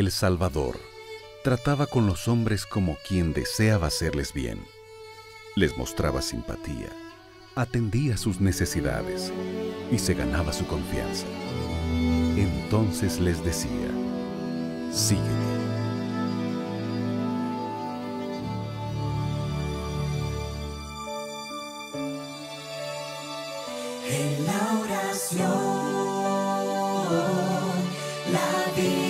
El Salvador trataba con los hombres como quien deseaba hacerles bien. Les mostraba simpatía, atendía sus necesidades y se ganaba su confianza. Entonces les decía: sígueme. En la oración, la vida.